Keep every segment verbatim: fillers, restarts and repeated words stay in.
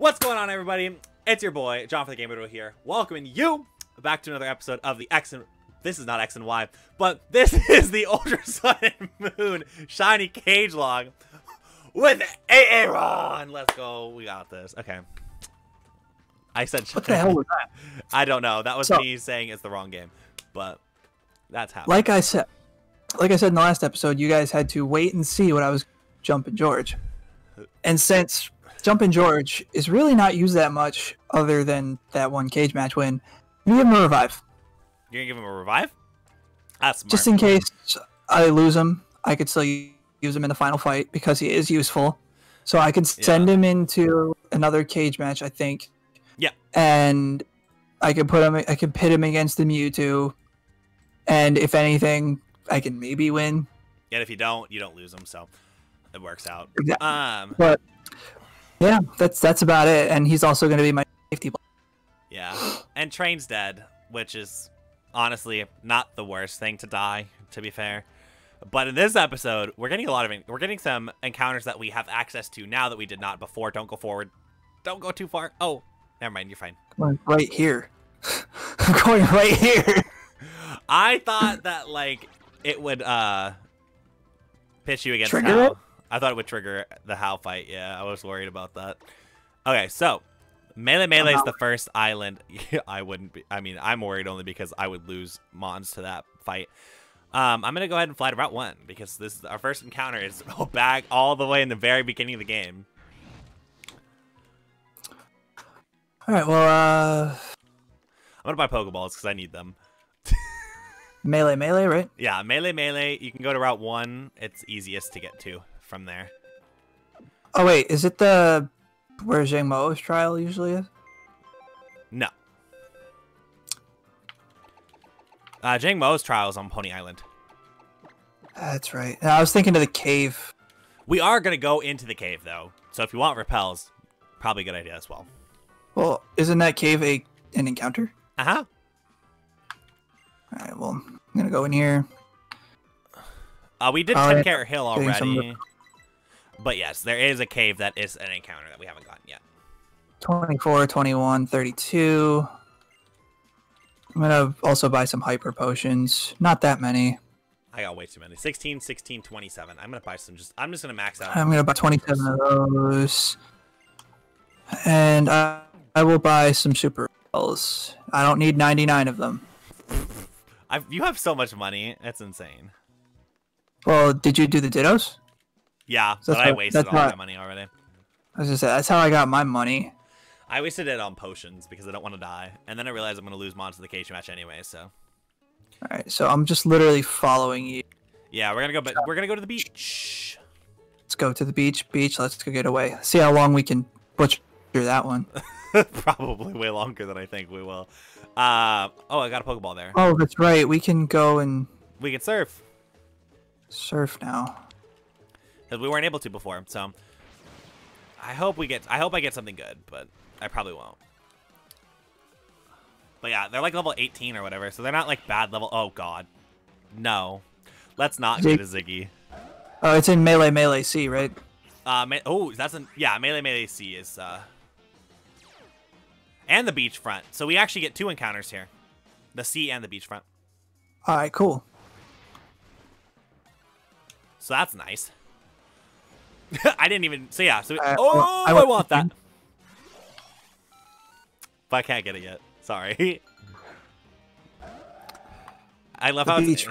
What's going on, everybody? It's your boy John from the Game Video here, welcoming you back to another episode of the X and this is not X and Y, but this is the Ultra Sun and Moon Shiny Cage Log with Aaron. Let's go, we got this. Okay, I said what the hell was that? I don't know. That was so, me saying it's the wrong game, but that's happening. Like I said, like I said in the last episode, you guys had to wait and see what I was jumping George, and since Jumpin' George is really not used that much other than that one cage match win. I'm gonna give him a revive. You're gonna give him a revive? That's smart. Just in case I lose him, I could still use him in the final fight because he is useful. So I could send yeah. him into another cage match, I think. Yeah. And I could put him, I could pit him against the Mewtwo. And if anything, I can maybe win. And if you don't, you don't lose him, so it works out. Exactly. Um but yeah, that's that's about it, and he's also going to be my safety block. Yeah, and Train's dead, which is honestly not the worst thing to die, to be fair. But in this episode, we're getting a lot of we're getting some encounters that we have access to now that we did not before. Don't go forward, don't go too far. Oh, never mind, you're fine. I'm going right here. I'm going right here. I thought that like it would uh pitch you against trigger it. I thought it would trigger the How fight. Yeah, I was worried about that. Okay, so Melemele is the first island. I wouldn't be. I mean, I'm worried only because I would lose Mons to that fight. Um, I'm going to go ahead and fly to Route one because this is our first encounter. It's back all the way in the very beginning of the game. All right, well, uh... I'm going to buy Pokeballs because I need them. Melee, Melee, right? Yeah, Melee, Melee. You can go to Route one. It's easiest to get to from there. Oh wait, is it the where Zhang Mo's trial usually is? No. Uh, Zhang Mo's trial is on Pony Island. That's right. I was thinking of the cave. We are gonna go into the cave though, so if you want repels, probably a good idea as well. Well, isn't that cave a an encounter? Uh huh. All right. Well, I'm gonna go in here. Uh, we did uh, Ten Carat Hill already. But yes, there is a cave that is an encounter that we haven't gotten yet. twenty-four, twenty-one, thirty-two. I'm going to also buy some hyper potions. Not that many. I got way too many. sixteen, sixteen, twenty-seven. I'm going to buy some. Just I'm just going to max out. I'm going to buy twenty-seven of those. And I, I will buy some super spells. I don't need ninety-nine of them. I've, you have so much money. That's insane. Well, did you do the dittos? Yeah, but I wasted all my money already. I was just saying, that's how I got my money. I wasted it on potions because I don't want to die. And then I realized I'm going to lose Mons to the cage match anyway, so. All right, so I'm just literally following you. Yeah, we're going to go, but we're going to go to the beach. Let's go to the beach. Beach, let's go get away. See how long we can butcher that one. Probably way longer than I think we will. Uh, oh, I got a Pokeball there. Oh, that's right. We can go and. We can surf. Surf now. Because we weren't able to before, so I hope we get I hope I get something good, but I probably won't. But yeah, they're like level eighteen or whatever, so they're not like bad level. Oh god. No. Let's not go to Ziggy. Oh, it's in Melee Melee Sea, right? Uh me oh, that's in yeah, Melee Melee Sea is uh and the beachfront. So we actually get two encounters here. The sea and the beachfront. Alright, cool. So that's nice. I didn't even. So yeah. So we, uh, oh, I, I want that. But I can't get it yet. Sorry. I love how. It's,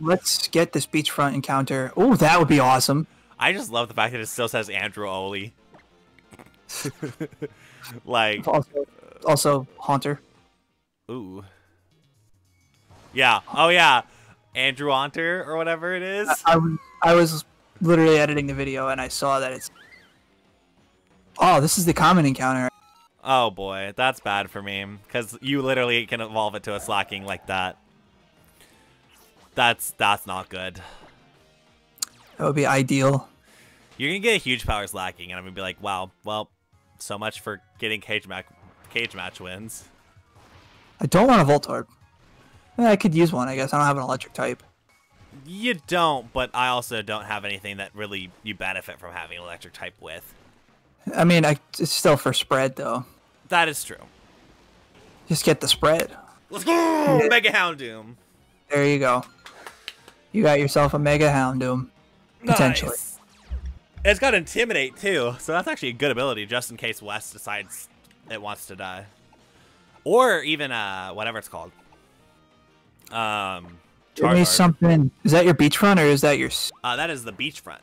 let's get this beachfront encounter. Oh, that would be awesome. I just love the fact that it still says Andrew Oli. Like. Also, also Haunter. Ooh. Yeah. Oh yeah. Andrew Haunter or whatever it is. I, I, I was. Literally editing the video, and I saw that it's. Oh, this is the common encounter. Oh boy, that's bad for me because you literally can evolve it to a Slacking like that. That's that's not good. That would be ideal. You're gonna get a huge power Slacking, and I'm gonna be like, wow, well, so much for getting cage match cage match wins. I don't want a Voltorb. I mean, I could use one, I guess. I don't have an electric type. You don't, but I also don't have anything that really you benefit from having an electric type with. I mean, I, it's still for spread, though. That is true. Just get the spread. Let's go! Mega Houndoom. There you go. You got yourself a Mega Houndoom. Potentially. Nice. It's got Intimidate, too. So that's actually a good ability, just in case West decides it wants to die. Or even, uh, whatever it's called. Um... Give me something. Is that your beachfront or is that your? Uh, that is the beachfront.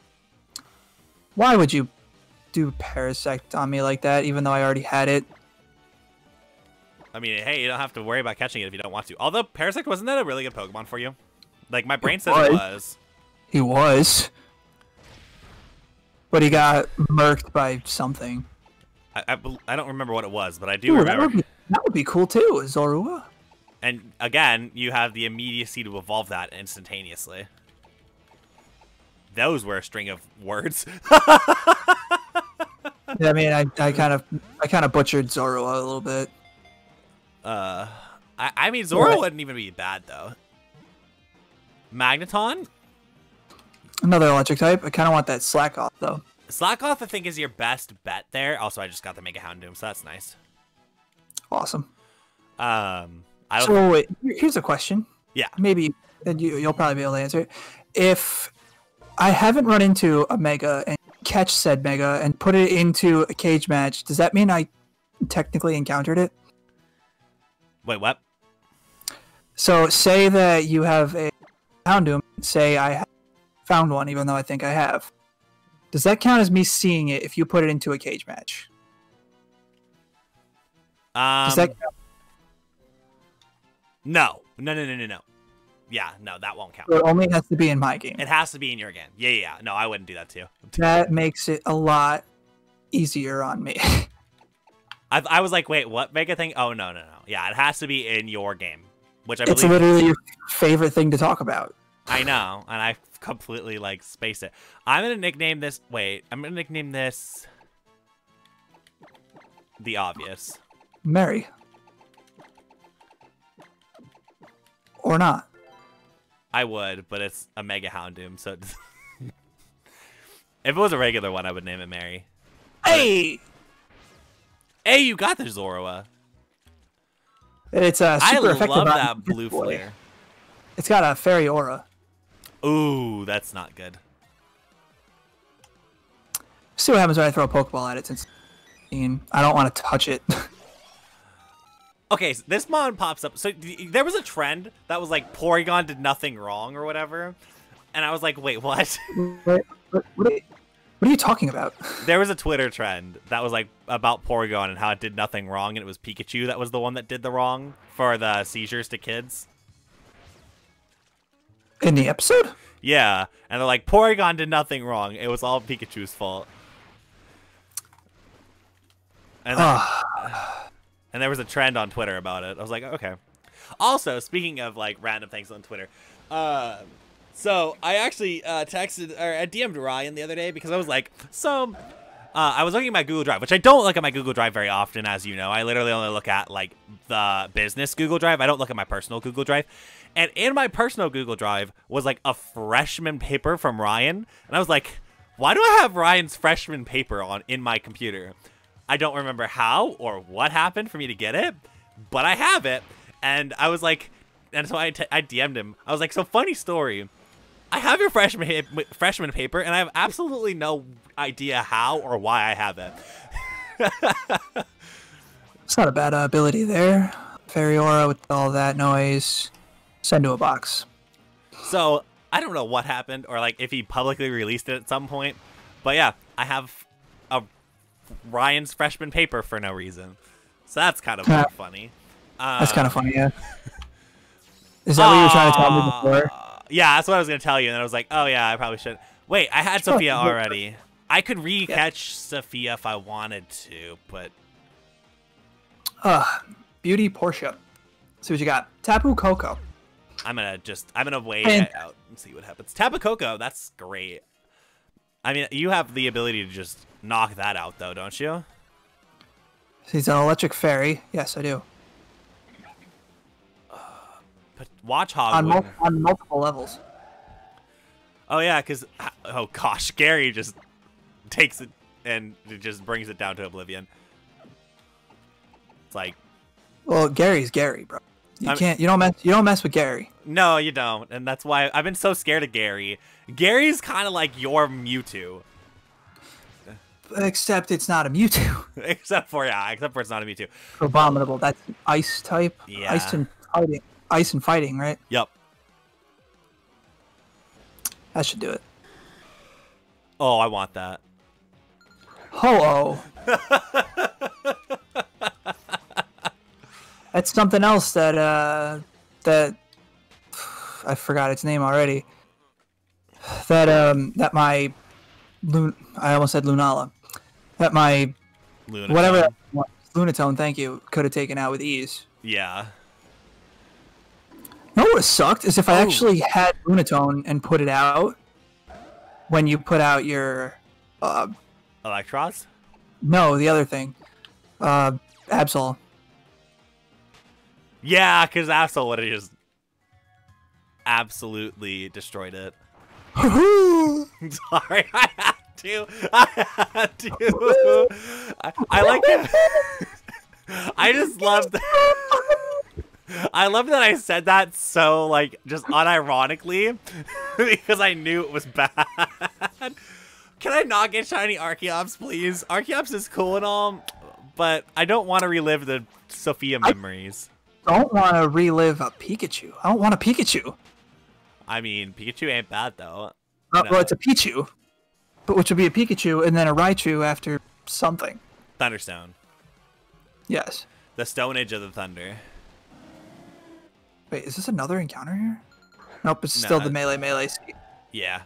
Why would you do Parasect on me like that? Even though I already had it. I mean, hey, you don't have to worry about catching it if you don't want to. Although Parasect wasn't that a really good Pokemon for you? Like my brain says it was. He was. But he got murked by something. I, I I don't remember what it was, but I do Ooh, remember. That would, be, that would be cool too, Zorua. And again, you have the immediacy to evolve that instantaneously. Those were a string of words. Yeah, I mean, I, I kind of, I kind of butchered Zorua a little bit. Uh, I, I mean, Zorua yeah. wouldn't even be bad though. Magneton, another electric type. I kind of want that Slackoth though. Slackoth, I think, is your best bet there. Also, I just got the Mega Houndoom, so that's nice. Awesome. Um. I don't so wait, here's a question. Yeah. Maybe, and you, you'll probably be able to answer it. If I haven't run into a Mega and catch said Mega and put it into a cage match, does that mean I technically encountered it? Wait, what? So say that you have a Houndoom. Say I found one, even though I think I have. Does that count as me seeing it if you put it into a cage match? Um, does that count? No, no, no, no, no, no. Yeah, no, that won't count. It only has to be in my game. It has to be in your game. Yeah, yeah, yeah. No, I wouldn't do that to you. That makes it a lot easier on me. I, I was like, wait, what Mega thing? Oh, no, no, no. Yeah, it has to be in your game, which I believe. It's literally your favorite thing to talk about. I know, and I completely, like, spaced it. I'm going to nickname this. Wait, I'm going to nickname this. The obvious. Mary. Or not. I would, but it's a Mega Houndoom, so... if it was a regular one, I would name it Mary. Hey! But... Hey, you got the Zorua. It's uh, super I effective. I love that blue flare. It's got a fairy aura. Ooh, that's not good. See what happens when I throw a Pokeball at it, since I don't want to touch it. Okay, so this mon pops up. So there was a trend that was like Porygon did nothing wrong or whatever. And I was like, wait, what? What, what, what, are, what are you talking about? There was a Twitter trend that was like about Porygon and how it did nothing wrong. And it was Pikachu that was the one that did the wrong for the seizures to kids. In the episode? Yeah. And they're like, Porygon did nothing wrong. It was all Pikachu's fault. And then, and there was a trend on Twitter about it. I was like, okay. Also, speaking of like random things on Twitter, uh, so I actually uh, texted or I D M'd Ryan the other day because I was like, so uh, I was looking at my Google Drive, which I don't look at my Google Drive very often, as you know. I literally only look at like the business Google Drive. I don't look at my personal Google Drive. And in my personal Google Drive was like a freshman paper from Ryan, and I was like, why do I have Ryan's freshman paper on in my computer? I don't remember how or what happened for me to get it, but I have it. And I was like, and so I, t I D M'd him. I was like, so funny story. I have your freshman freshman paper, and I have absolutely no idea how or why I have it. It's not a bad uh, ability there. Fairy aura with all that noise. Send to a box. So I don't know what happened or like if he publicly released it at some point, but yeah, I have a Ryan's freshman paper for no reason, so that's kind of yeah. funny. Um, that's kind of funny, yeah. Is that uh, what you were trying to tell me before? Yeah, that's what I was gonna tell you, and then I was like, oh yeah, I probably should. Wait, I had Sophia already. I could re-catch yeah. Sophia if I wanted to, but. Uh, Beauty Portia. See what you got, Tapu Coco. I'm gonna just, I'm gonna wait and... out and see what happens. Tapu Coco, that's great. I mean, you have the ability to just knock that out, though, don't you? He's an electric fairy. Yes, I do. Uh, but Watchhog on, mul on multiple levels. Oh yeah, because oh gosh, Gary just takes it and it just brings it down to oblivion. It's like, well, Gary's Gary, bro. You I'm, can't. You don't mess. You don't mess with Gary. No, you don't, and that's why I've been so scared of Gary. Gary's kind of like your Mewtwo. Except it's not a Mewtwo. Except for yeah, except for it's not a Mewtwo. Abominable. That's an ice type. Yeah. Ice and fighting. Ice and fighting, right? Yep. That should do it. Oh, I want that. Ho-Oh. That's something else that uh that I forgot its name already. That um that my Lun I almost said Lunala. That my Lunatone. Whatever Lunatone, thank you, could have taken out with ease. Yeah. You know what would have sucked is if I Ooh. actually had Lunatone and put it out when you put out your uh Electros? No, the other thing. Uh Absol. Yeah, because Absol would have just absolutely destroyed it. Sorry, I had to. I had to. I, I like it. I just loved that. I love that I said that so, like, just unironically, because I knew it was bad. Can I not get shiny Archaeops, please? Archaeops is cool and all, but I don't want to relive the Sophia memories. I I don't want to relive a Pikachu. I don't want a Pikachu. I mean, Pikachu ain't bad, though. Uh, no. Well, it's a Pichu, but which would be a Pikachu and then a Raichu after something. Thunderstone. Yes. The Stone Age of the Thunder. Wait, is this another encounter here? Nope, it's no, still the Melemele Sea. Yeah.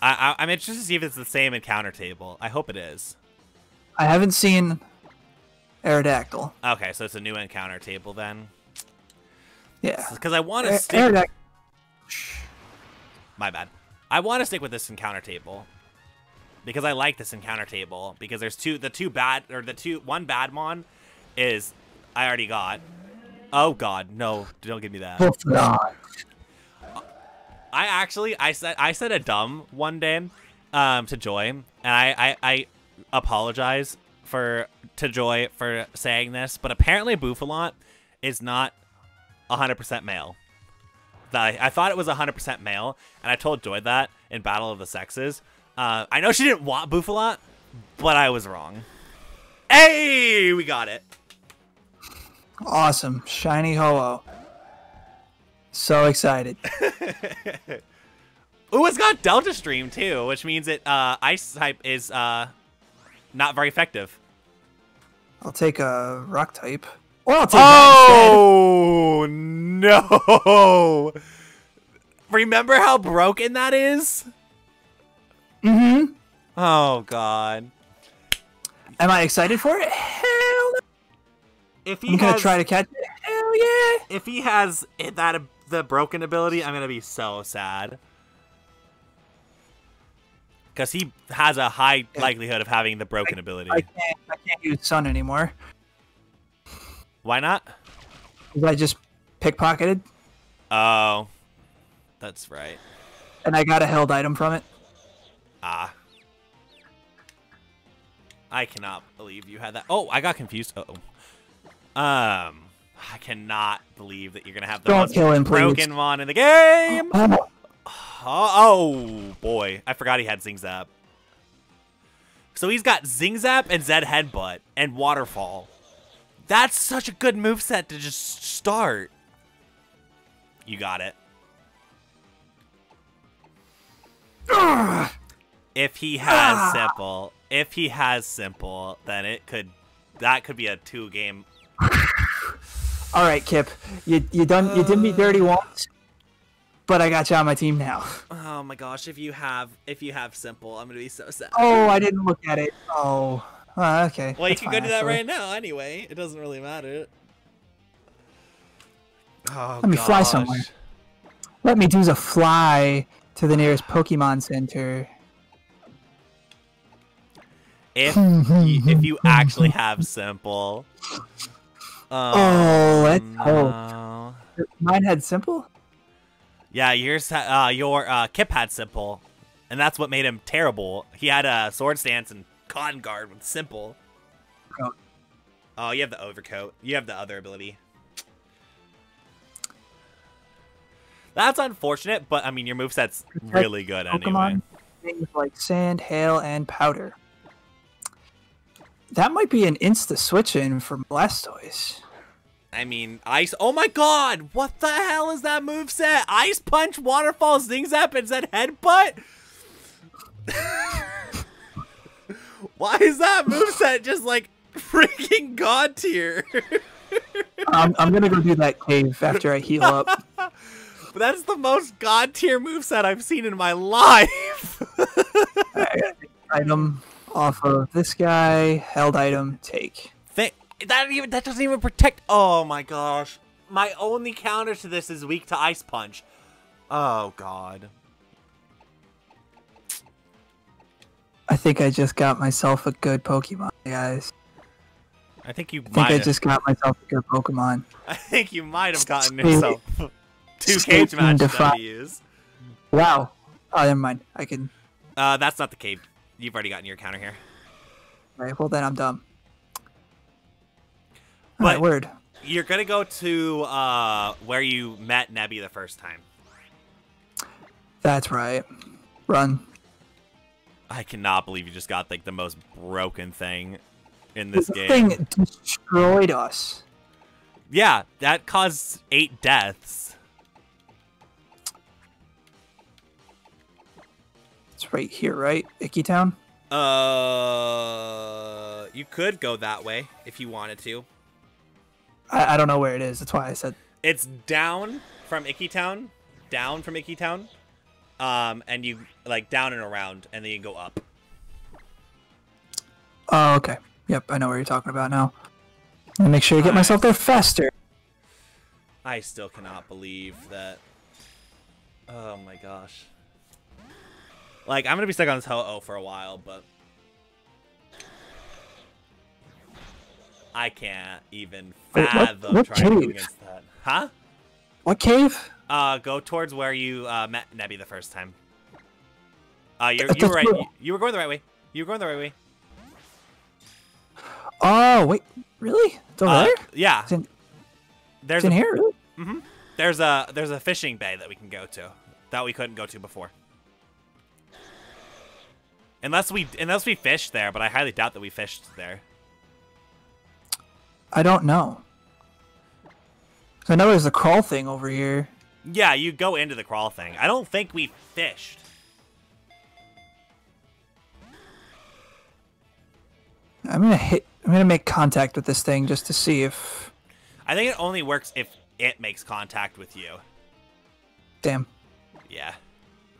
I, I, I'm interested to see if it's the same encounter table. I hope it is. I haven't seen Aerodactyl. Okay, so it's a new encounter table then. Yeah. Because I want to stick... Aerodac My bad. I want to stick with this encounter table. Because I like this encounter table. Because there's two... The two bad... Or the two... One bad one is... I already got... Oh, God. No. Don't give me that. Buffalant. I actually... I said I said a dumb one day um, to Joy. And I, I, I apologize for... to Joy for saying this, but apparently Buffalant is not one hundred percent male. I, I thought it was one hundred percent male, and I told Joy that in Battle of the Sexes. Uh, I know she didn't want Buffalant, but I was wrong. Hey, we got it. Awesome. Shiny Ho-Oh. So excited. Ooh, it's got Delta Stream, too, which means it uh, Ice type is uh, not very effective. I'll take a rock type. Or I'll take oh, that no! Remember how broken that is? Mm-hmm. Oh, God. Am I excited for it? Hell no! If he I'm going to try to catch it. Hell yeah! If he has that the broken ability, I'm going to be so sad. Because he has a high yeah. likelihood of having the broken I, ability. I can't, I can't use Sun anymore. Why not? Because I just pickpocketed. Oh, that's right. And I got a held item from it. Ah. I cannot believe you had that. Oh, I got confused. Uh-oh. Um, I cannot believe that you're going to have the Don't most kill him, broken please. Mon in the game. Oh, oh. Oh, oh, boy. I forgot he had Zing Zap. So he's got Zing Zap and Zed Headbutt and Waterfall. That's such a good moveset to just start. You got it. Ugh. If he has ah. Simple, if he has Simple, then it could, that could be a two-game. All right, Kip. You, you, done, you did me dirty once. But I got you on my team now. Oh my gosh! If you have, if you have Simple, I'm gonna be so sad. Oh, I didn't look at it. Oh, oh okay. Well, That's you can fine, go do actually. that right now. Anyway, it doesn't really matter. Oh, Let gosh. me fly somewhere. Let me do the fly to the nearest Pokemon Center. If you, if you actually have Simple. Um, oh, let's no. hope. Mine had Simple. Yeah, yours, uh, your uh, Kip had Simple, and that's what made him terrible. He had a uh, sword stance and con guard with Simple. Oh. Oh, you have the overcoat. You have the other ability. That's unfortunate, but I mean, your moveset's really good Pokemon anyway. Things like sand, hail, and powder. That might be an insta switch in for Blastoise. I mean, ice. Oh my god! What the hell is that moveset? Ice Punch, Waterfall, Zing Zap, and said Headbutt? Why is that moveset just like freaking god tier? I'm, I'm gonna go do that cave after I heal up. That's the most god tier moveset I've seen in my life. Right, item off of this guy. Held item, take. Th that, even, that doesn't even protect. Oh my gosh. My only counter to this is weak to Ice Punch. Oh god. I think I just got myself a good Pokemon, guys. I think you I might think have. I just got myself a good Pokemon. I think you might have gotten yourself two cage match W's. Wow. Oh, never mind. I can... Uh, that's not the cave. You've already gotten your counter here. Alright, well then I'm dumb. But right, word. You're gonna go to uh, where you met Nebby the first time. That's right. Run. I cannot believe you just got like the most broken thing in this, this game. This thing destroyed us. Yeah, that caused eight deaths. It's right here, right? Icky Town? Uh, you could go that way if you wanted to. I, I don't know where it is. That's why I said it's down from Icky Town, down from Icky Town. Um, and you like down and around, and then you go up. Oh, okay. Yep, I know what you're talking about now. I'll make sure to get I, myself there faster. I still cannot believe that. Oh my gosh. Like, I'm gonna be stuck on this Ho-Oh for a while, but I can't even fathom Wait, what, what trying cave? against that. Huh? What cave? Uh, go towards where you uh, met Nebby the first time. Uh, you're, you were right. You, you were going the right way. You were going the right way. Oh wait, really? It's over uh, there? Yeah. It's in, there's it's in a, here. Really? Mm-hmm. There's a there's a fishing bay that we can go to that we couldn't go to before. Unless we unless we fished there, but I highly doubt that we fished there. I don't know. I know there's a crawl thing over here. Yeah, you go into the crawl thing. I don't think we fished. I'm gonna hit. I'm gonna make contact with this thing just to see if. I think it only works if it makes contact with you. Damn. Yeah.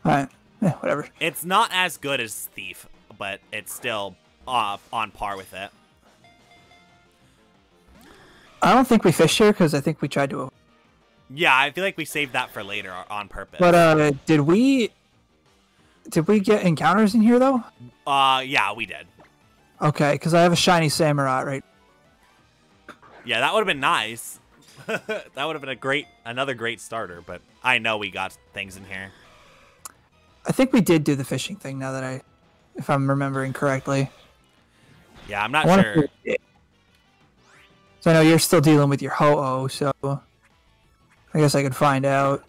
All right. Yeah. Whatever. It's not as good as Thief, but it's still uh, on par with it. I don't think we fished here because I think we tried to. Yeah, I feel like we saved that for later on purpose. But uh, did we did we get encounters in here though? Uh, yeah, we did. Okay, because I have a shiny Samurott, right? Yeah, that would have been nice. That would have been a great, another great starter. But I know we got things in here. I think we did do the fishing thing. Now that I, if I'm remembering correctly. Yeah, I'm not I sure. So I know you're still dealing with your Ho-Oh, so. I guess I could find out.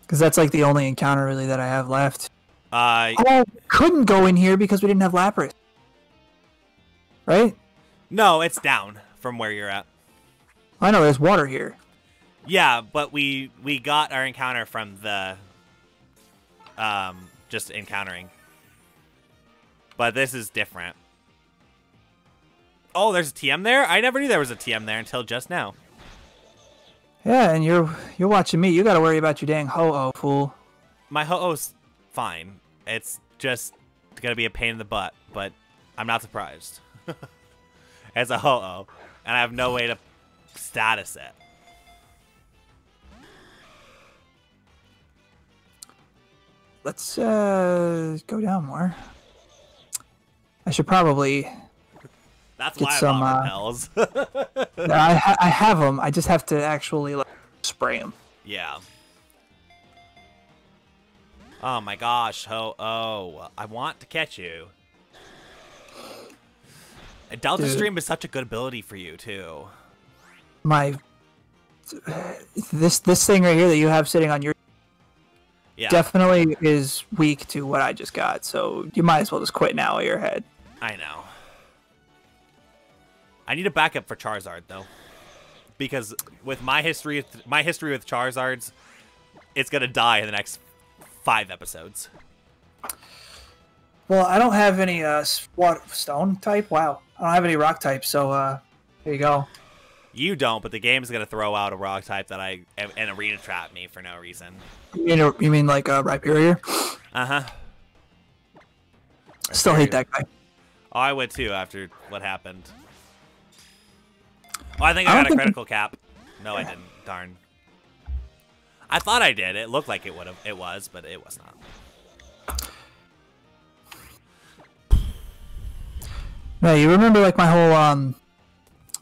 Because that's like the only encounter really that I have left. Uh, oh, couldn't go in here because we didn't have Lapras. Right? No, it's down from where you're at. I know, there's water here. Yeah, but we we got our encounter from the... Um, just encountering. But this is different. Oh, there's a T M there? I never knew there was a T M there until just now. Yeah, and you're you're watching me. You gotta worry about your dang Ho-Oh, fool. My Ho-Oh's fine. It's just gonna be a pain in the butt, but I'm not surprised. It's a Ho-Oh, and I have no way to status it. Let's uh go down more. I should probably. That's why some, I love uh, repels. No, I, ha I have them. I just have to actually like, spray them. Yeah. Oh my gosh, Ho-Oh. I want to catch you. Delta Dude. Stream is such a good ability for you too. My this this thing right here that you have sitting on your yeah. definitely is weak to what I just got. So you might as well just quit now. At your head. I know. I need a backup for Charizard though, because with my history, my history with Charizards, it's gonna die in the next five episodes. Well, I don't have any uh, stone type. Wow, I don't have any rock type. So uh, there you go. You don't, but the game is gonna throw out a rock type that I and arena trap me for no reason. You know, you mean like uh, Rhyperior? Uh huh. Still hate that guy. Oh, I would too after what happened. Oh, I think I, I got a critical you... cap. No, yeah. I didn't. Darn. I thought I did. It looked like it would have. It was, but it was not. No, you remember like my whole um,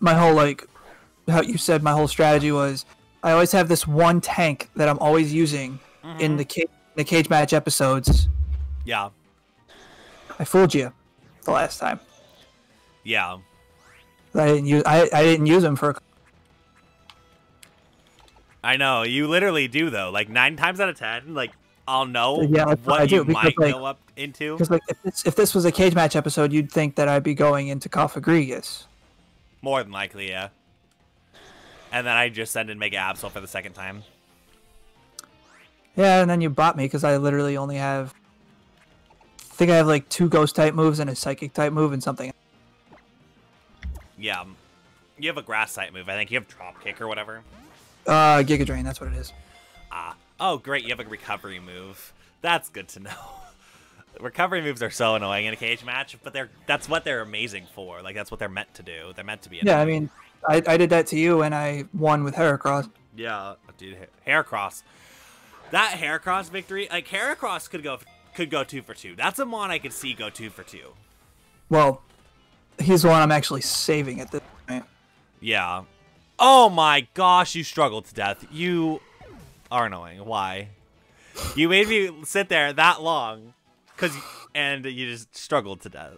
my whole like, how you said my whole strategy was. I always have this one tank that I'm always using mm-hmm. in the ca the cage match episodes. Yeah. I fooled you, the last time. Yeah. I didn't use I, I didn't use them for. I know you literally do though. Like nine times out of ten, like I'll know yeah, what, what I do, you because, might like, go up into. Because like if this, if this was a cage match episode, you'd think that I'd be going into Cofagrigus. More than likely, yeah. And then I just send in Mega Absol for the second time. Yeah, and then you bought me because I literally only have. I think I have like two ghost type moves and a psychic type move and something. Yeah, you have a grass type move. I think you have drop kick or whatever. Uh, Giga Drain. That's what it is. Ah, oh great, you have a recovery move. That's good to know. Recovery moves are so annoying in a cage match, but they're that's what they're amazing for. Like that's what they're meant to do. They're meant to be. Annoying. Yeah, I mean, I I did that to you, and I won with Heracross. Yeah, dude, Heracross. That Heracross victory, like Heracross could go could go two for two. That's a mon I could see go two for two. Well. He's the one I'm actually saving at this point. Yeah. Oh my gosh, you struggled to death. You are annoying. Why? You made me sit there that long, cause and you just struggled to death.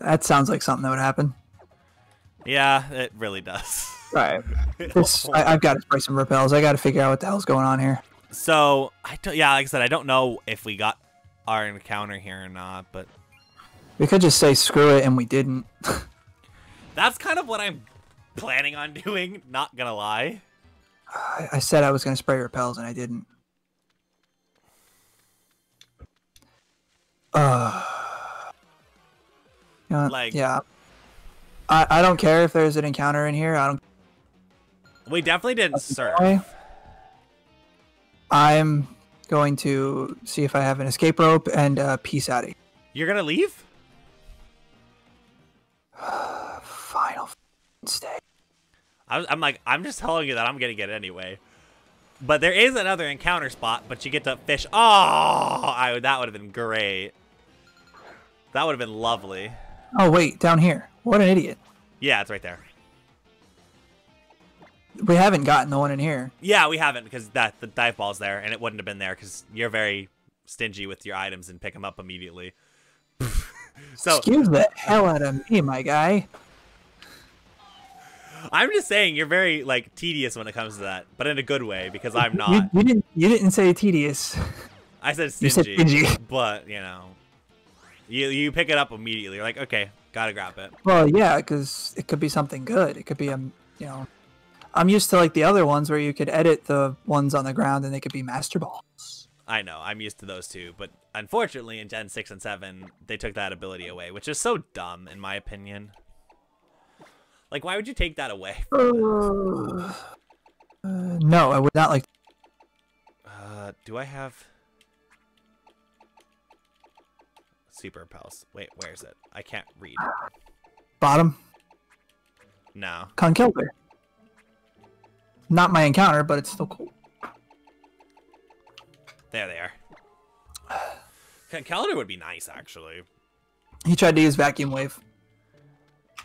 That sounds like something that would happen. Yeah, it really does. Right. This, I, I've got to spray some repels. I got to figure out what the hell's going on here. So, I don't, yeah, like I said, I don't know if we got our encounter here or not, but. We could just say screw it and we didn't. That's kind of what I'm planning on doing, not gonna lie. I, I said I was gonna spray repels and I didn't. Uh, you know, like, yeah. I, I don't care if there's an encounter in here. I don't. We definitely didn't surf. I'm going to see if I have an escape rope and uh, peace out of here. You're gonna leave? Final stay. I'm, I'm like, I'm just telling you that I'm gonna get it anyway. But there is another encounter spot, but you get to fish. Oh, I, that would have been great. That would have been lovely. Oh wait, down here. What an idiot. Yeah, it's right there. We haven't gotten the one in here. Yeah, we haven't because that the dive ball's there, and it wouldn't have been there because you're very stingy with your items and pick them up immediately. So, excuse the hell out of me, my guy. I'm just saying you're very like tedious when it comes to that, but in a good way because I'm not. You, you didn't. You didn't say tedious. I said stingy. You said stingy. But you know, you you pick it up immediately. You're like, okay, gotta grab it. Well, yeah, because it could be something good. It could be a, you know, I'm used to like the other ones where you could edit the ones on the ground and they could be master balls. I know, I'm used to those two, but unfortunately in Gen six and seven, they took that ability away, which is so dumb, in my opinion. Like, why would you take that away? Uh, uh, no, I would not like... Uh, do I have... Super Pulse. Wait, where is it? I can't read. Bottom? No. Conkelder. Not my encounter, but it's still cool. There they are. Calendar would be nice, actually. He tried to use Vacuum Wave.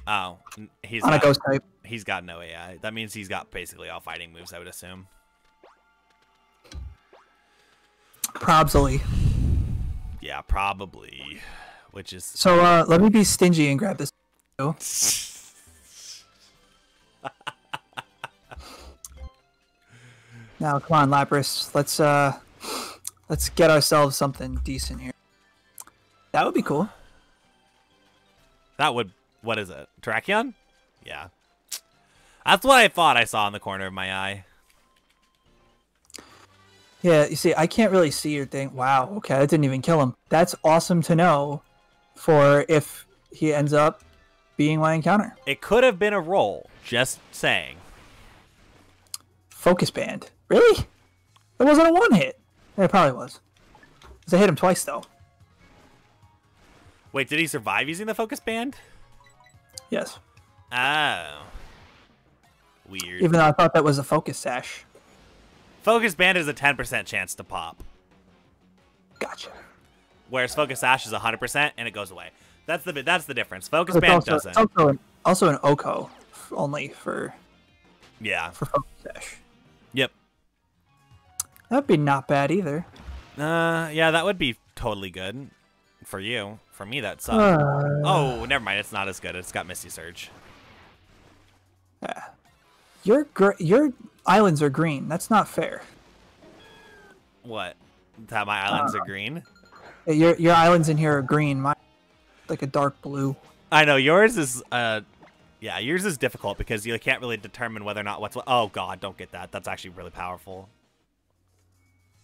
Oh, he's on got, a ghost type. He's got no A I. That means he's got basically all fighting moves, I would assume. Probably. Yeah, probably. which is... So, uh, let me be stingy and grab this. Now, come on, Lapras. Let's, uh... Let's get ourselves something decent here. That would be cool. That would... What is it? Terrakion? Yeah. That's what I thought I saw in the corner of my eye. Yeah, you see, I can't really see your thing. Wow, okay, that didn't even kill him. That's awesome to know for if he ends up being my encounter. It could have been a roll, just saying. Focus Band. Really? That wasn't a one hit. It probably was. Because I hit him twice, though. Wait, did he survive using the Focus Band? Yes. Oh. Weird. Even though I thought that was a Focus Sash. Focus Band is a ten percent chance to pop. Gotcha. Whereas Focus Sash is one hundred percent and it goes away. That's the that's the difference. Focus Band also, doesn't. Also an, also an Oko only for yeah for Focus Sash. Yep. That'd be not bad either. Uh, yeah, that would be totally good for you. For me, that sucks. Uh, oh, never mind. It's not as good. It's got Misty Surge. Yeah. Your gr your islands are green. That's not fair. What? That my islands uh, are green? Your your islands in here are green. Mine like a dark blue. I know yours is uh yeah, yours is difficult because you can't really determine whether or not what's what. Oh god, don't get that. That's actually really powerful.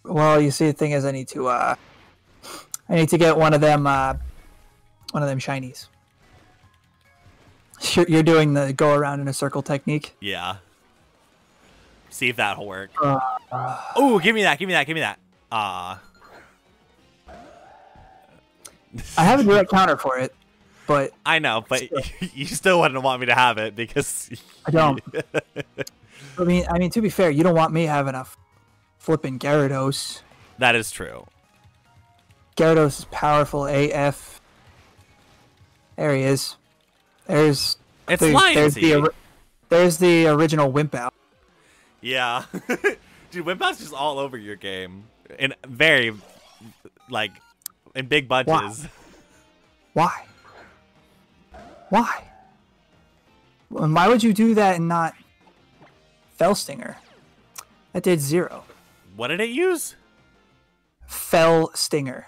Well, you see the thing is I need to uh I need to get one of them uh one of them shinies. You're, you're doing the go around in a circle technique. Yeah. See if that'll work. Uh, oh, give me that! Give me that! Give me that! Ah. Uh. I have a direct counter for it, but I know, but still. You still wouldn't want me to have it because I don't. I mean, I mean to be fair, you don't want me having a flipping Gyarados. That is true. Gyarados is powerful A F. There he is. There's it's there, there's the there's the original Wimpow. Yeah. Dude, Wimpow's just all over your game. In very, like, in big bunches. Why? Why? Why, Why would you do that and not Fell Stinger? That did zero. What did it use? Fell Stinger.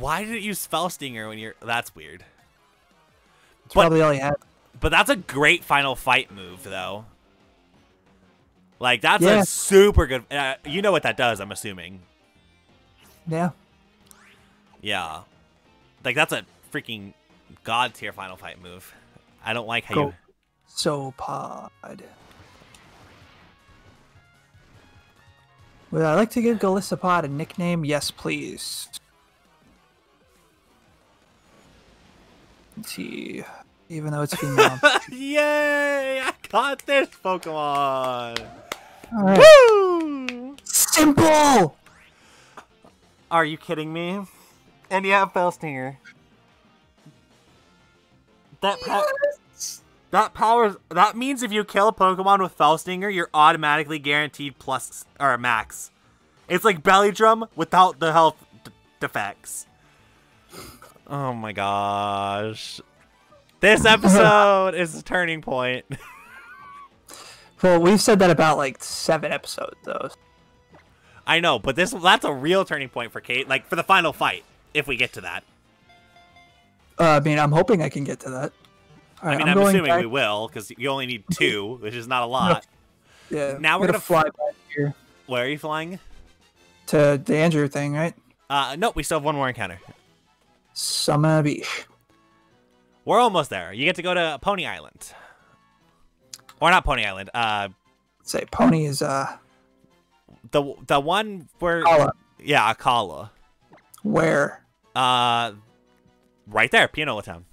Why did it use Fell Stinger when you're... That's weird. It's but, probably all you had. But that's a great final fight move, though. Like, that's yeah. a super good... Uh, you know what that does, I'm assuming. Yeah. Yeah. Like, that's a freaking god-tier final fight move. I don't like how Go. you... So pod. Would I like to give Galissapod a nickname? Yes, please. T... Even though it's female. Yay! I caught this Pokemon! Right. Woo! Simple! Are you kidding me? And yeah, Fell Stinger. That power. Yes! That powers. That means if you kill a Pokemon with Fell Stinger, you're automatically guaranteed plus or max. It's like Belly Drum without the health d defects. Oh my gosh. This episode is a turning point. Well, we've said that about like seven episodes, though. I know, but this that's a real turning point for Kate, like for the final fight, if we get to that. Uh, I mean, I'm hoping I can get to that. All right, I mean, I'm, I'm assuming back. we will, because you only need two, which is not a lot. Yeah. Now I'm we're gonna, gonna fly back here. Where are you flying? To the Andrew thing, right? Uh, nope. We still have one more encounter. Summer Beach. We're almost there. You get to go to Pony Island. Or not Pony Island. Uh, Say Pony is... Uh, the the one where... Akala. Yeah, Akala. Where? Uh, right there, Pianola Town.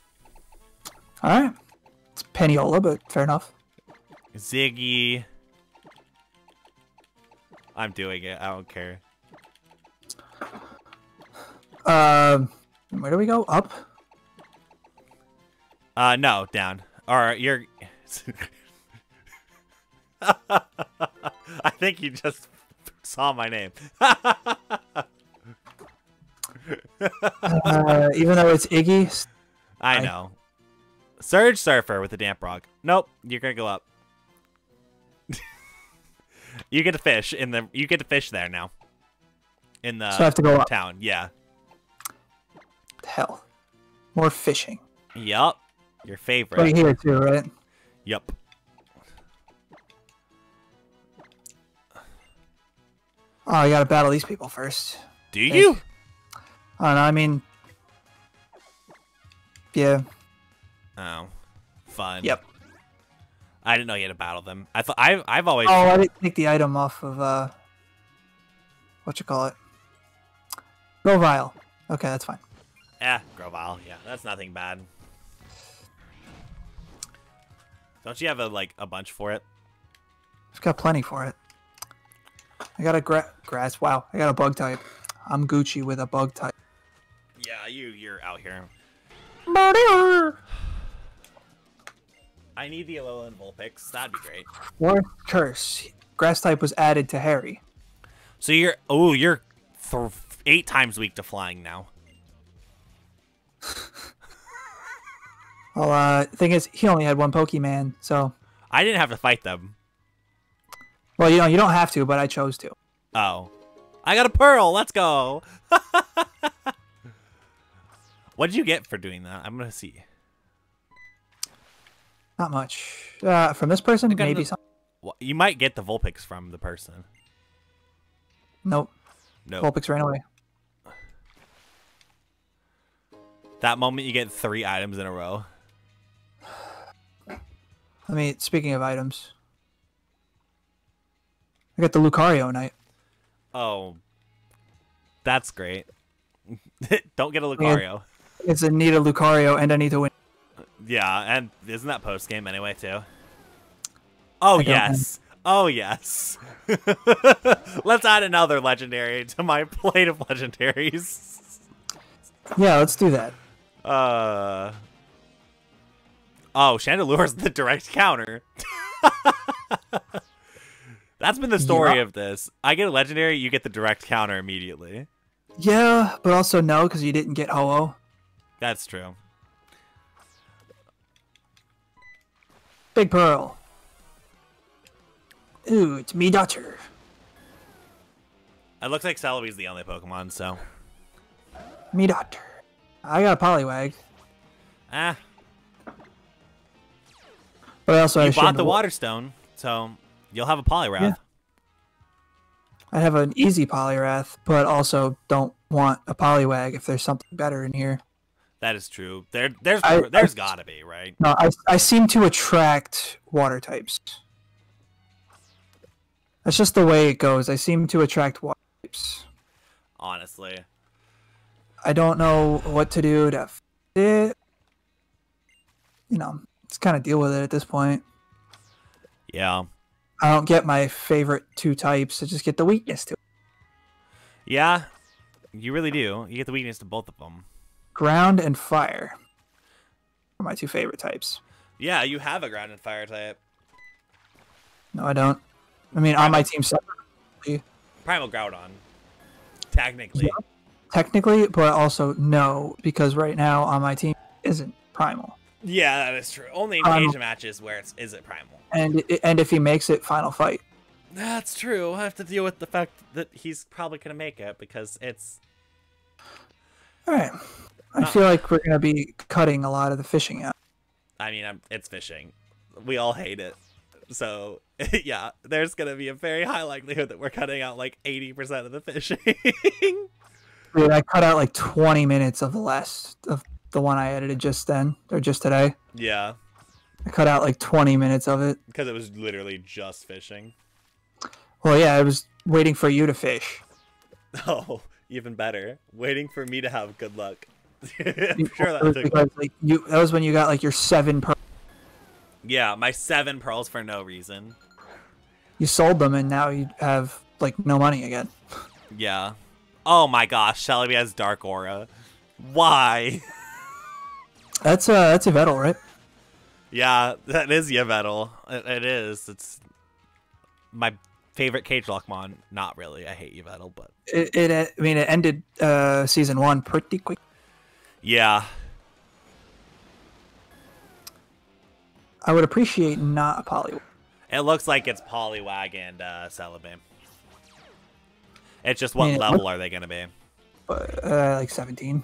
Alright. It's Peniola, but fair enough. Ziggy. I'm doing it. I don't care. Um, uh, where do we go? Up? Uh, no, down. Or you're... I think you just saw my name. uh, even though it's Iggy. I, I know. Surge Surfer with the Damp Rock. Nope, you're gonna go up. You get to fish in the. You get to fish there now. In the. So I have to go up. Town. Yeah. Hell, more fishing. Yup. Your favorite. Right here too, right? Yup. Oh, I gotta battle these people first. Do you? I don't know, I mean... Yeah. Oh. Fun. Yep. I didn't know you had to battle them. I thought I've, I've always... Oh, I didn't take the item off of, uh... What you call it? Grovyle. Okay, that's fine. Yeah, Grovyle. Yeah, that's nothing bad. Don't you have, a like, a bunch for it? I've got plenty for it. I got a gra grass. Wow, I got a bug type. I'm Gucci with a bug type. Yeah, you you're out here. I need the Alolan Vulpix. That'd be great. War curse. Grass type was added to Harry. So you're oh you're th eight times weak to flying now. Well, uh, the thing is, he only had one Pokemon, so I didn't have to fight them. Well, you know, you don't have to, but I chose to. Oh. I got a pearl! Let's go! What did you get for doing that? I'm gonna see. Not much. Uh, from this person? Maybe the... something. Well, you might get the Vulpix from the person. Nope. Nope. Vulpix ran away. That moment you get three items in a row. I mean, speaking of items... I got the Lucario Knight. Oh. That's great. Don't get a Lucario. It's a need a Lucario and I need to win. Yeah, and isn't that post game anyway too? Oh yes. Oh yes. Let's add another legendary to my plate of legendaries. Yeah, let's do that. Uh Oh, Chandelure's the direct counter. That's been the story yeah. of this. I get a legendary, you get the direct counter immediately. Yeah, but also no, because you didn't get Ho-Oh. That's true. Big Pearl. Ooh, it's me daughter. It looks like Celebi's the only Pokemon, so. Me daughter. I got a Poliwag. Ah. But also you I bought the Water Stone, so... You'll have a Poliwrath. Yeah. I'd have an easy Poliwrath, but also don't want a Poliwag if there's something better in here. That is true. There, there's I, there's I, gotta be, right? No, I, I seem to attract water types. That's just the way it goes. I seem to attract water types. Honestly. I don't know what to do to f it. You know, just kind of deal with it at this point. Yeah. I don't get my favorite two types. I just get the weakness to it. Yeah, you really do. You get the weakness to both of them. Ground and fire are my two favorite types. Yeah, you have a ground and fire type. No, I don't. I mean, Primal. On my team separately. Primal Groudon. Technically. Yeah, technically, but also no, because right now on my team isn't Primal. Yeah, that is true. Only in Asian um, matches where it's is it Primal. And and if he makes it, final fight. That's true. I have to deal with the fact that he's probably gonna make it because it's. All right, I not... feel like we're gonna be cutting a lot of the fishing out. I mean, I'm, it's fishing. We all hate it, so yeah. There's gonna be a very high likelihood that we're cutting out like eighty percent of the fishing. Dude, I cut out like twenty minutes of the last of. The one I edited just then, or just today. Yeah. I cut out like twenty minutes of it. Because it was literally just fishing. Well, yeah, I was waiting for you to fish. Oh, even better. Waiting for me to have good luck. I'm sure that was because, like, you, that was when you got like your seven pearls. Yeah, my seven pearls for no reason. You sold them and now you have like no money again. Yeah. Oh my gosh, Celebi has Dark Aura. Why? That's uh, that's Yveltal, right? Yeah, that is Yveltal. It, it is. It's my favorite Cage Lockmon? Not really. I hate you, Vettel, but it, it. I mean, it ended uh, season one pretty quick. Yeah. I would appreciate not a Poliwag. It looks like it's Poliwag and uh, Celebi. It's just what I mean, level looks, are they gonna be? Uh, like seventeen.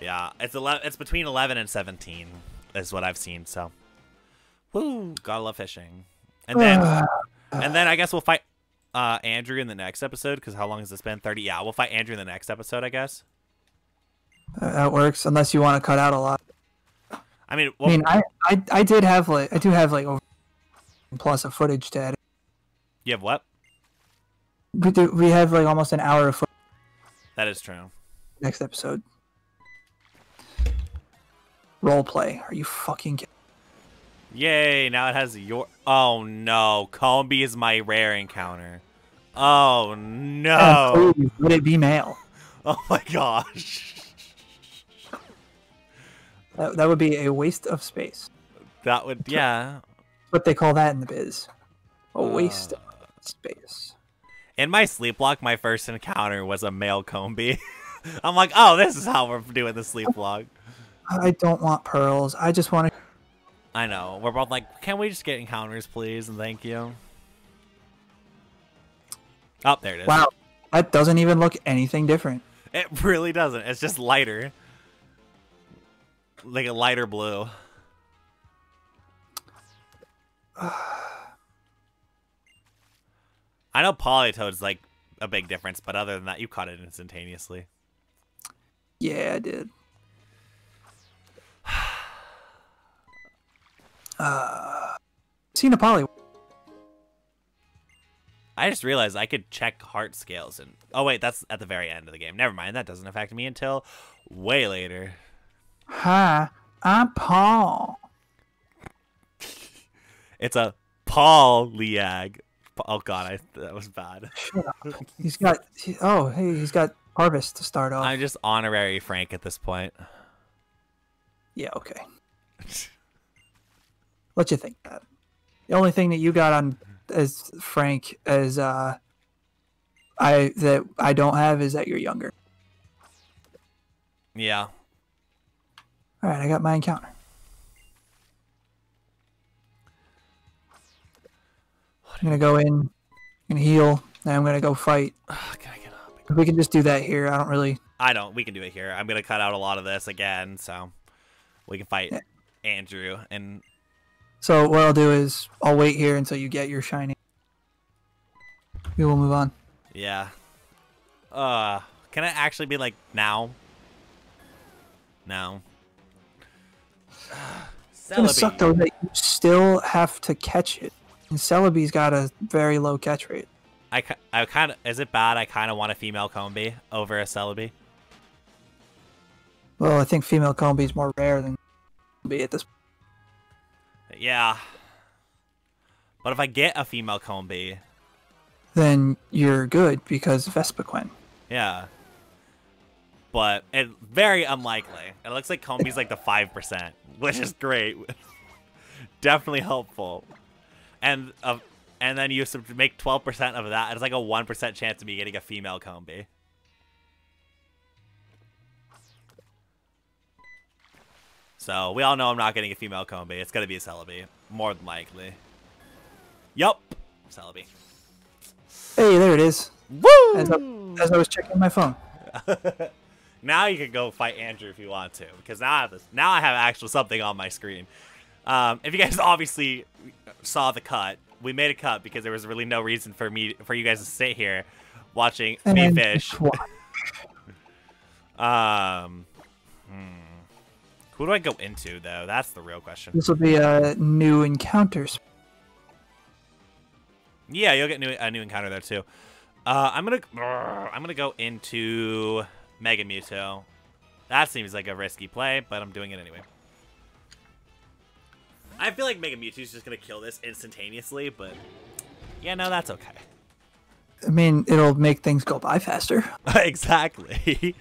Yeah, it's eleven. It's between eleven and seventeen, is what I've seen. So, woo, gotta love fishing. And then, uh, and then I guess we'll fight uh, Andrew in the next episode. Because how long has this been? Thirty. Yeah, we'll fight Andrew in the next episode, I guess. Uh, that works, unless you want to cut out a lot. I mean, well, I mean, I, I, I did have like, I do have like over plus of footage to edit. You have what? We do, we have like almost an hour of footage. That is true. Next episode. Role play. Are you fucking kidding? Yay! Now it has your. Oh no! Colby is my rare encounter. Oh no! Yeah, would it be male? Oh my gosh! That, that would be a waste of space. That would, yeah. What they call that in the biz. A waste uh, of space. In my sleep block, my first encounter was a male Combi. I'm like, oh, this is how we're doing the sleep block. I don't want pearls. I just want to... I know. We're both like, can we just get encounters, please? And thank you. Oh, there it is. Wow. That doesn't even look anything different. It really doesn't. It's just lighter. Like a lighter blue. I know Politoed's like a big difference, but other than that, you caught it instantaneously. Yeah, I did. uh, seen a Poly. I just realized I could check heart scales and. Oh wait, that's at the very end of the game. Never mind, that doesn't affect me until way later. Hi, I'm Paul. It's a Poliwag. Oh god, I, that was bad. He's got. He, oh hey, he's got Harvest to start off. I'm just honorary Frank at this point. Yeah. Okay. What you think? That the only thing that you got on as Frank as uh, I that I don't have is that you're younger. Yeah. All right, I got my encounter. I'm gonna go in and heal, and I'm gonna go fight. Oh, can I get up? If we can just do that here. I don't really. I don't. We can do it here. I'm gonna cut out a lot of this again, so we can fight yeah. Andrew. And so what I'll do is I'll wait here until you get your shiny. We will move on. Yeah. Uh, can I actually be like now? No. It's gonna suck though that you still have to catch it, and Celebi's got a very low catch rate. I, I kind of is it bad? I kind of want a female Combi over a Celebi. Well, I think female Combi is more rare than Combi at this point. Yeah, but if I get a female Combi, then you're good because Vespiquen. Yeah. But it's very unlikely. It looks like Combi's like the five percent, which is great. Definitely helpful. And uh, and then you make twelve percent of that. It's like a one percent chance of me getting a female Combi. So we all know I'm not getting a female Combi. It's going to be a Celebi, more than likely. Yup. Celebi. Hey, there it is. Woo! As I, as I was checking my phone. Now you can go fight Andrew if you want to, because now I have this, now I have actual something on my screen. Um, if you guys obviously saw the cut, we made a cut because there was really no reason for me for you guys to sit here watching and me fish. um, hmm. Who do I go into though? That's the real question. This will be a new encounters. Yeah, you'll get new, a new encounter there too. Uh, I'm gonna I'm gonna go into. Mega Mewtwo. That seems like a risky play, but I'm doing it anyway. I feel like Mega Mewtwo's just going to kill this instantaneously, but yeah, no, that's okay. I mean, it'll make things go by faster. Exactly.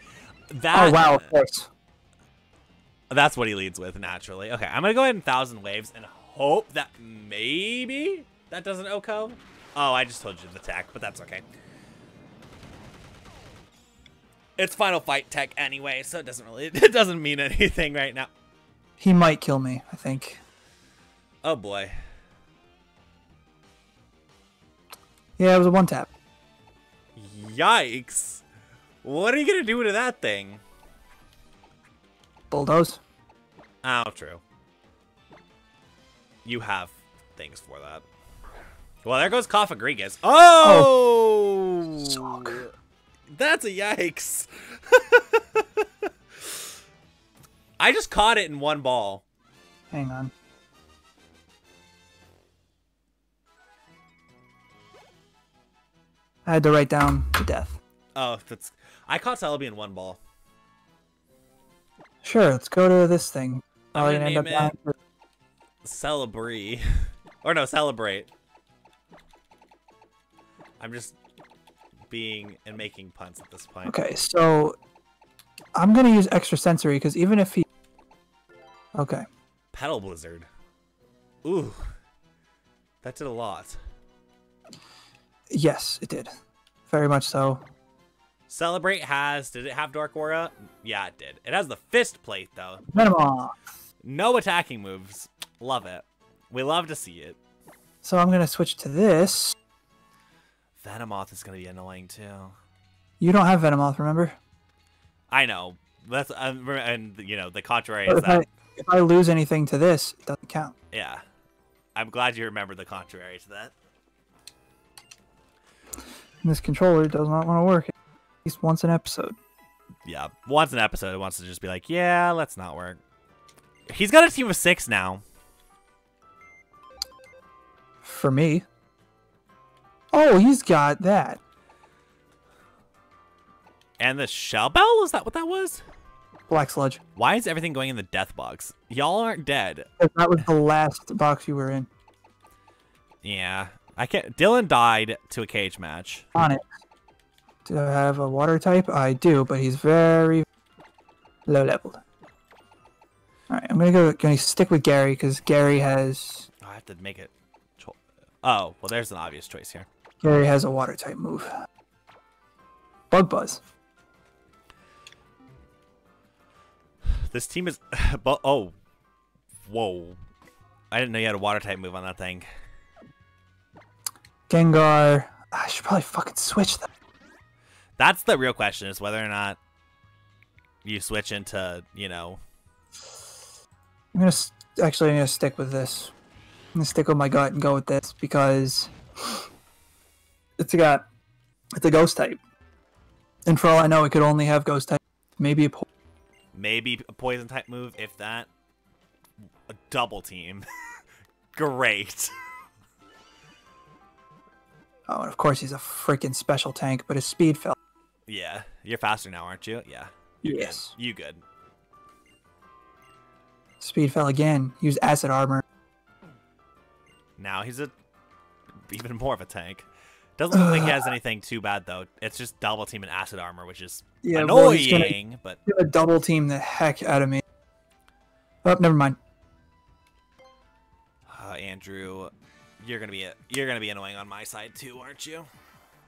That, oh, wow, of course. That's what he leads with, naturally. Okay, I'm going to go ahead and Thousand Waves and hope that maybe that doesn't Oko. Oh, I just told you to attack, but that's okay. It's Final Fight tech anyway, so it doesn't really, it doesn't mean anything right now. He might kill me, I think. Oh boy. Yeah, it was a one tap. Yikes. What are you gonna do to that thing? Bulldoze. Oh, true. You have things for that. Well, there goes Cofagrigus. Oh! oh. That's a yikes. I just caught it in one ball. Hang on. I had to write down to death. Oh, that's. I caught Celebi in one ball. Sure, let's go to this thing. I'm gonna name it Celebree. Or no, Celebrate. I'm just being and making puns at this point. Okay, so I'm gonna use extrasensory because even if he. Okay. Petal Blizzard. Ooh, that did a lot. Yes, it did. Very much so. Celebrate has. Did it have Dark Aura? Yeah, it did. It has the fist plate though. Venomoth. No attacking moves. Love it. We love to see it. So I'm gonna switch to this. Venomoth is gonna be annoying too. You don't have Venomoth, remember? I know. That's um, and you know the contrary but is if that I, if I lose anything to this, it doesn't count. Yeah, I'm glad you remember the contrary to that. And this controller does not want to work. At least once an episode. Yeah, once an episode, it wants to just be like, yeah, let's not work. He's got a team of six now. For me. Oh, he's got that. And the Shell Bell? Is that what that was? Black Sludge. Why is everything going in the death box? Y'all aren't dead. That was the last box you were in. Yeah. I can't. Dylan died to a cage match. On it. Do I have a water type? I do, but he's very low leveled. All right, I'm gonna go. Gonna stick with Gary because Gary has. I have to make it. Oh, well, there's an obvious choice here. Gary has a water type move. Bug Buzz. This team is. Oh, whoa! I didn't know you had a water type move on that thing. Gengar. I should probably fucking switch that. That's the real question, is whether or not you switch into, you know. I'm gonna actually I'm gonna stick with this. I'm gonna stick with my gut and go with this because it's got it's a ghost type, and for all I know, it could only have ghost type, maybe a po maybe a poison type move, if that. A double team, great. Oh, and of course he's a freaking special tank, but his speed fell. Yeah, you're faster now, aren't you? Yeah. You're yes. Good. You good. Speed fell again. Use acid armor. Now he's a even more of a tank. Doesn't look like he has anything too bad though. It's just double team and acid armor, which is yeah, annoying. Well, he's gonna, but he's gonna double team the heck out of me. Oh, never mind. Uh, Andrew. You're gonna be a, you're gonna be annoying on my side too, aren't you?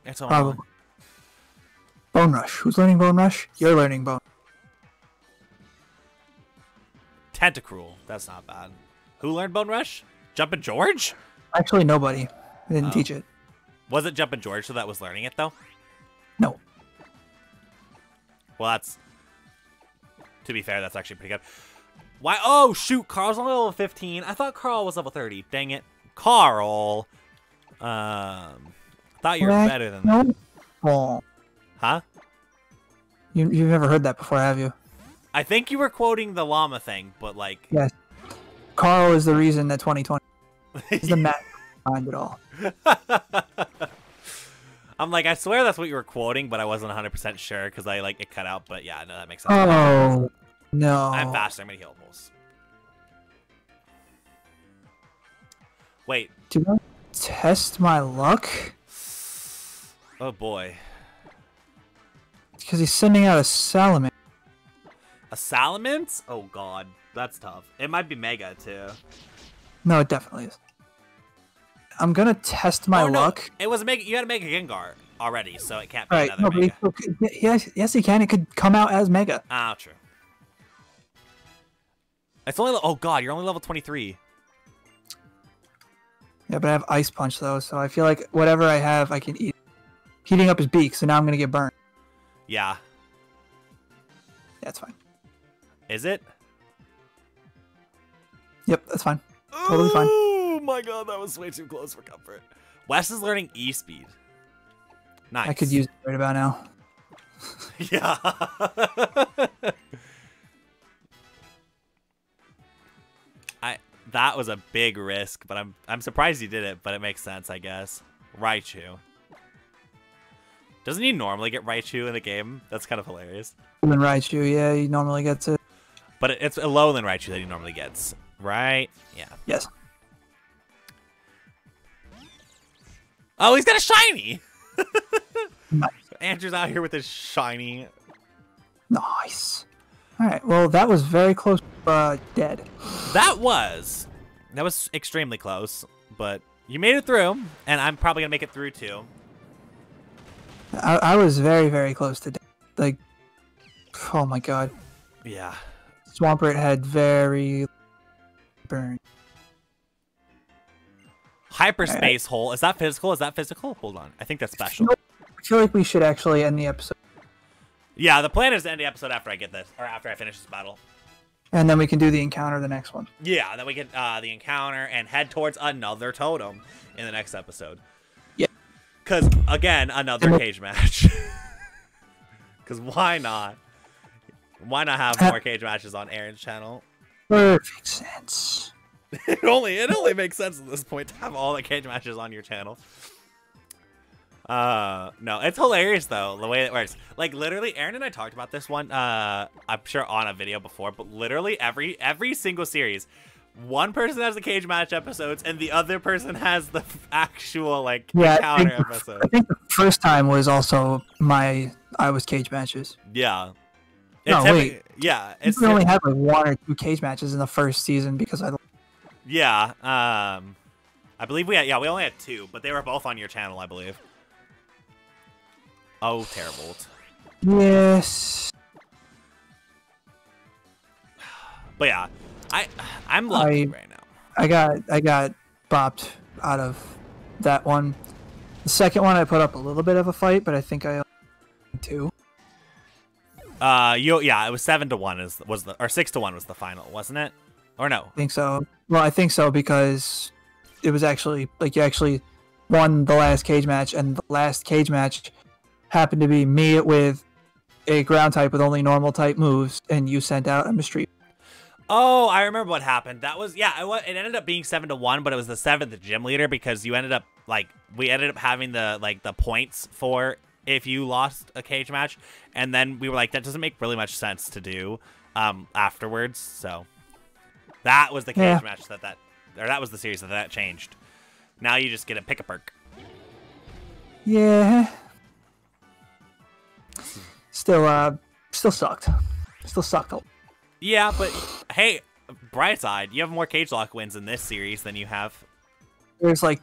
That's all. Probably. I'm Bone Rush. Who's learning Bone Rush? You're learning Bone. Tentacruel. That's not bad. Who learned Bone Rush? Jumpin' George? Actually, nobody. I didn't oh. teach it. Was it Jumpin' George? So that was learning it though. No. Well, that's. To be fair, that's actually pretty good. Why? Oh shoot! Carl's only level fifteen. I thought Carl was level thirty. Dang it. Carl, um, thought you were Black better than that. Ball. Huh? You, you've never heard that before, have you? I think you were quoting the llama thing, but like... Yes. Carl is the reason that twenty twenty is the map behind it all. I'm like, I swear that's what you were quoting, but I wasn't one hundred percent sure because I like it cut out, but yeah, no, that makes sense. Oh, no. I'm faster. I'm going to heal pulse. Wait. Do I test my luck? Oh boy. Because he's sending out a Salamence. A Salamence? Oh god, that's tough. It might be Mega too. No, it definitely is. I'm gonna test my oh, no. luck. It was a mega. You had a Mega Gengar already, so it can't be right. another no, Mega. But he, okay, yes, yes, he can. It could come out as Mega. Ah, true. It's only. Oh God, you're only level twenty-three. Yeah, but I have Ice Punch though, so I feel like whatever I have, I can eat. Heating up his beak, so now I'm gonna get burned. Yeah. That's fine. Is it? Yep, that's fine. Ooh, totally fine. Oh my God, that was way too close for comfort. Wes is learning E speed. Nice. I could use it right about now. Yeah. I that was a big risk, but I'm I'm surprised you did it, but it makes sense, I guess. Raichu. Doesn't he normally get Raichu in the game? That's kind of hilarious. Than Raichu, yeah, he normally gets it. But it's a lower than Raichu that he normally gets, right? Yeah. Yes. Oh, he's got a shiny! Nice. Andrew's out here with his shiny. Nice. Alright, well, that was very close, uh, dead. That was. That was extremely close, but you made it through, and I'm probably gonna make it through too. I, I was very, very close to death. Like, oh my God. Yeah. Swampert had very burn. Hyperspace right. hole. Is that physical? Is that physical? Hold on. I think that's special. I feel like we should actually end the episode. Yeah, the plan is to end the episode after I get this, or after I finish this battle. And then we can do the encounter the next one. Yeah, then we get uh, the encounter and head towards another totem in the next episode. Because, again, another cage match. Because why not? Why not have more cage matches on Aaron's channel? Perfect sense. It only it only makes sense at this point to have all the cage matches on your channel. Uh, no, it's hilarious, though, the way it works. Like, literally, Aaron and I talked about this one, uh, I'm sure on a video before, but literally every every single series, one person has the cage match episodes, and the other person has the actual like yeah, encounter episode. I think the first time was also my I was cage matches. Yeah. No it's wait. Yeah. It's we only had like one or two cage matches in the first season because I. Yeah. Um, I believe we had yeah we only had two, but they were both on your channel, I believe. Oh, terrible. Yes. But yeah. I I'm lucky I, right now. I got I got bopped out of that one. The second one I put up a little bit of a fight, but I think I two. Uh, you yeah, it was seven to one is was the or six to one was the final, wasn't it? Or no? I think so. Well, I think so because it was actually like you actually won the last cage match, and the last cage match happened to be me with a ground type with only normal type moves, and you sent out a Mistreat. Oh, I remember what happened. That was, yeah, it, it ended up being seven to one, but it was the seventh gym leader because you ended up, like, we ended up having the, like, the points for if you lost a cage match. And then we were like, that doesn't make really much sense to do um, afterwards. So that was the cage yeah. match that that, or that was the series that that changed. Now you just get a pick a perk. Yeah. Still, uh, still sucked. Still sucked a lot. Yeah, but hey, bright side, you have more cage lock wins in this series than you have. There's like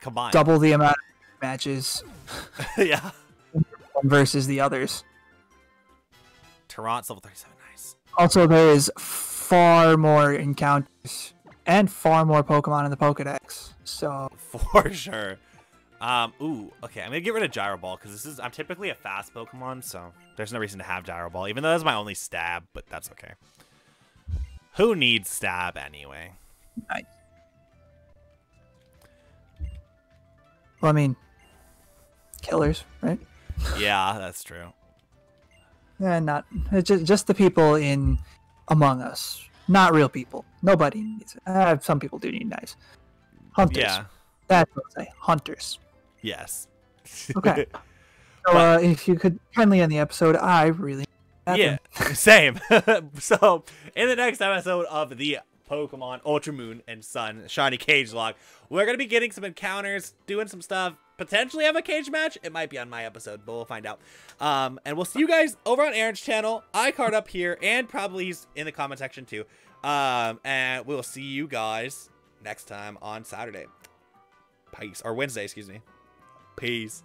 combined. Double the amount of matches. Yeah. Versus the others. Tyrant's level thirty-seven, nice. Also, there is far more encounters and far more Pokemon in the Pokedex. So for sure. Um, ooh, okay, I'm gonna get rid of Gyro Ball because this is I'm typically a fast Pokemon, so there's no reason to have Gyro Ball, even though that's my only stab, but that's okay. Who needs stab anyway? I Well I mean killers, right? Yeah, that's true. Yeah, not it's just just the people in Among Us. Not real people. Nobody needs it. Uh, some people do need knives. Hunters. Yeah. That's what I say. Hunters. Yes. Okay. So but, uh, if you could kindly end the episode, I really... Yeah, same. So, in the next episode of the Pokemon Ultra Moon and Sun Shiny Cage Lock, we're going to be getting some encounters, doing some stuff, potentially have a cage match. It might be on my episode, but we'll find out. Um, and we'll see you guys over on Aaron's channel, iCard up here, and probably he's in the comment section too. Um, and we'll see you guys next time on Saturday. Peace. Or Wednesday, excuse me. Peace.